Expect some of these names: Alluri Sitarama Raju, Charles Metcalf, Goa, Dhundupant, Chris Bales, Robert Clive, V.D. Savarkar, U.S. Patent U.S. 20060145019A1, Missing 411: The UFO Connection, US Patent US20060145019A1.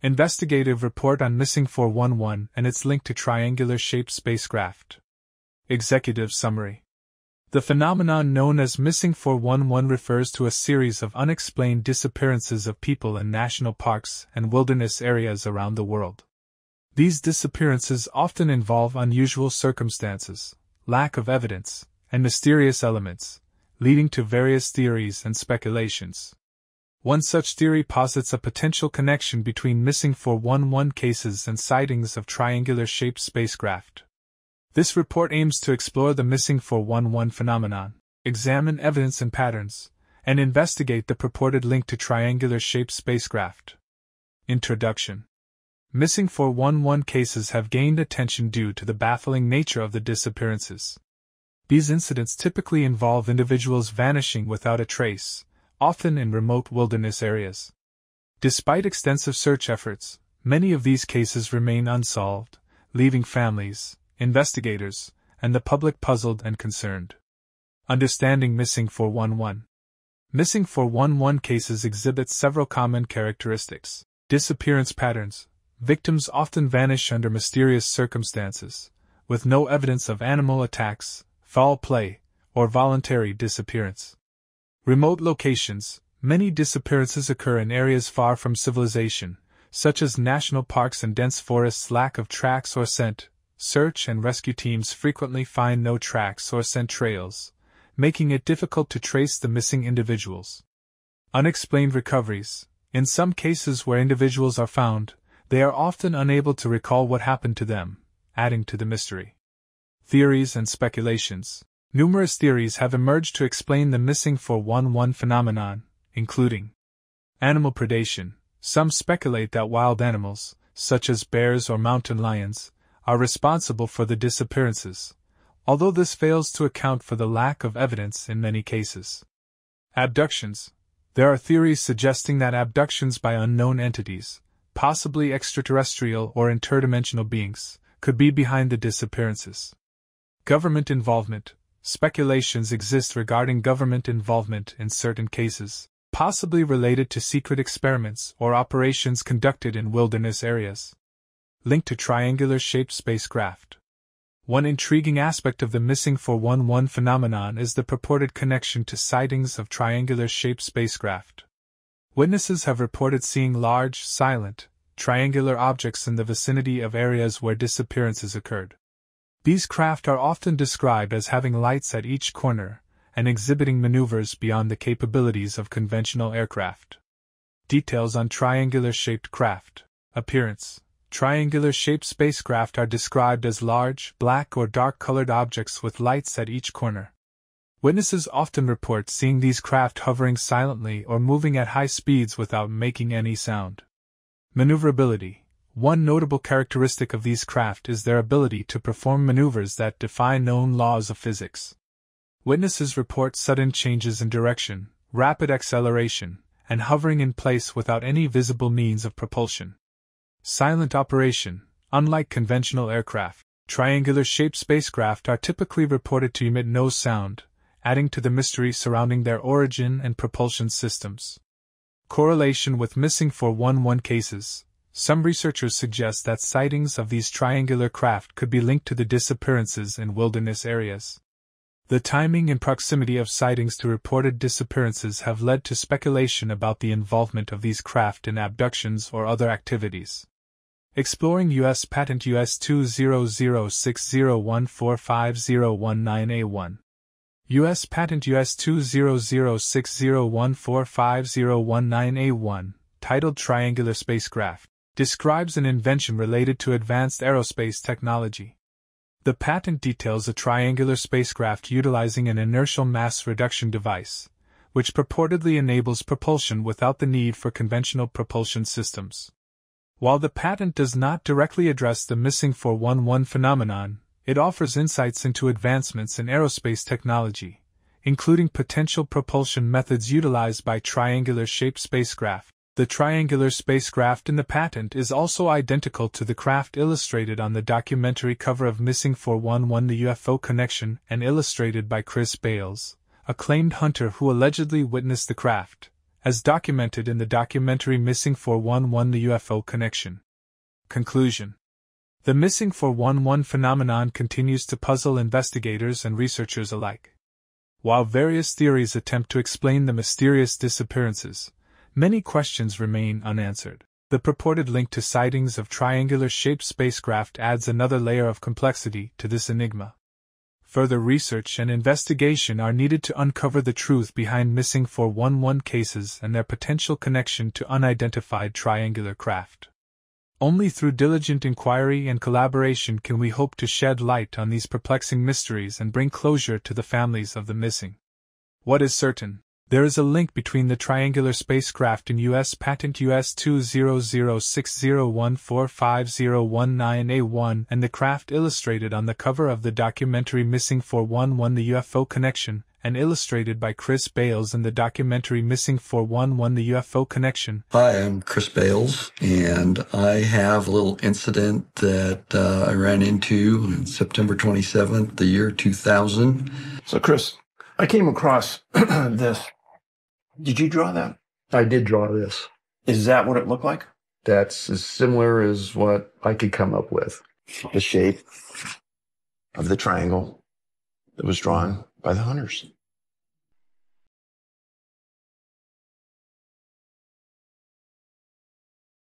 Investigative report on Missing 411 and its link to triangular-shaped spacecraft. Executive summary. The phenomenon known as Missing 411 refers to a series of unexplained disappearances of people in national parks and wilderness areas around the world. These disappearances often involve unusual circumstances, lack of evidence, and mysterious elements, leading to various theories and speculations. One such theory posits a potential connection between Missing 411 cases and sightings of triangular-shaped spacecraft. This report aims to explore the Missing 411 phenomenon, examine evidence and patterns, and investigate the purported link to triangular-shaped spacecraft. Introduction. Missing 411 cases have gained attention due to the baffling nature of the disappearances. These incidents typically involve individuals vanishing without a trace, often in remote wilderness areas. Despite extensive search efforts, many of these cases remain unsolved, leaving families, investigators, and the public puzzled and concerned. Understanding Missing 411. Missing 411 cases exhibit several common characteristics: disappearance patterns. Victims often vanish under mysterious circumstances, with no evidence of animal attacks, foul play, or voluntary disappearance. Remote locations. Many disappearances occur in areas far from civilization, such as national parks and dense forests. Lack of tracks or scent. Search and rescue teams frequently find no tracks or scent trails, making it difficult to trace the missing individuals. Unexplained recoveries. In some cases where individuals are found, they are often unable to recall what happened to them, adding to the mystery. Theories and speculations. Numerous theories have emerged to explain the Missing 411 phenomenon, including animal predation. Some speculate that wild animals, such as bears or mountain lions, are responsible for the disappearances, although this fails to account for the lack of evidence in many cases. Abductions. There are theories suggesting that abductions by unknown entities, possibly extraterrestrial or interdimensional beings, could be behind the disappearances. Government involvement. Speculations exist regarding government involvement in certain cases, possibly related to secret experiments or operations conducted in wilderness areas. Link to triangular-shaped spacecraft. One intriguing aspect of the Missing 411 phenomenon is the purported connection to sightings of triangular-shaped spacecraft. Witnesses have reported seeing large, silent, triangular objects in the vicinity of areas where disappearances occurred. These craft are often described as having lights at each corner and exhibiting maneuvers beyond the capabilities of conventional aircraft. Details on triangular-shaped craft. Appearance. Triangular-shaped spacecraft are described as large, black or dark-colored objects with lights at each corner. Witnesses often report seeing these craft hovering silently or moving at high speeds without making any sound. Maneuverability. One notable characteristic of these craft is their ability to perform maneuvers that defy known laws of physics. Witnesses report sudden changes in direction, rapid acceleration, and hovering in place without any visible means of propulsion. Silent operation. Unlike conventional aircraft, triangular-shaped spacecraft are typically reported to emit no sound, adding to the mystery surrounding their origin and propulsion systems. Correlation with Missing 411 cases. Some researchers suggest that sightings of these triangular craft could be linked to the disappearances in wilderness areas. The timing and proximity of sightings to reported disappearances have led to speculation about the involvement of these craft in abductions or other activities. Exploring U.S. Patent U.S. 20060145019A1. U.S. Patent U.S. 20060145019A1, titled Triangular Spacecraft, describes an invention related to advanced aerospace technology. The patent details a triangular spacecraft utilizing an inertial mass reduction device, which purportedly enables propulsion without the need for conventional propulsion systems. While the patent does not directly address the Missing 411 phenomenon, it offers insights into advancements in aerospace technology, including potential propulsion methods utilized by triangular-shaped spacecraft. The triangular spacecraft in the patent is also identical to the craft illustrated on the documentary cover of Missing 411: The UFO Connection and illustrated by Chris Bales, acclaimed hunter who allegedly witnessed the craft, as documented in the documentary Missing 411: The UFO Connection. Conclusion. The Missing 411 phenomenon continues to puzzle investigators and researchers alike. While various theories attempt to explain the mysterious disappearances, many questions remain unanswered. The purported link to sightings of triangular-shaped spacecraft adds another layer of complexity to this enigma. Further research and investigation are needed to uncover the truth behind Missing 411 cases and their potential connection to unidentified triangular craft. Only through diligent inquiry and collaboration can we hope to shed light on these perplexing mysteries and bring closure to the families of the missing. What is certain? There is a link between the triangular spacecraft and U.S. Patent U.S. 20060145019A1 and the craft illustrated on the cover of the documentary Missing 411: The UFO Connection, and illustrated by Chris Bales in the documentary Missing 411: The UFO Connection. Hi, I'm Chris Bales, and I have a little incident that I ran into on September 27th, the year 2000. So, Chris, I came across this. Did you draw that? I did draw this. Is that what it looked like? That's as similar as what I could come up with. The shape of the triangle that was drawn by the hunters.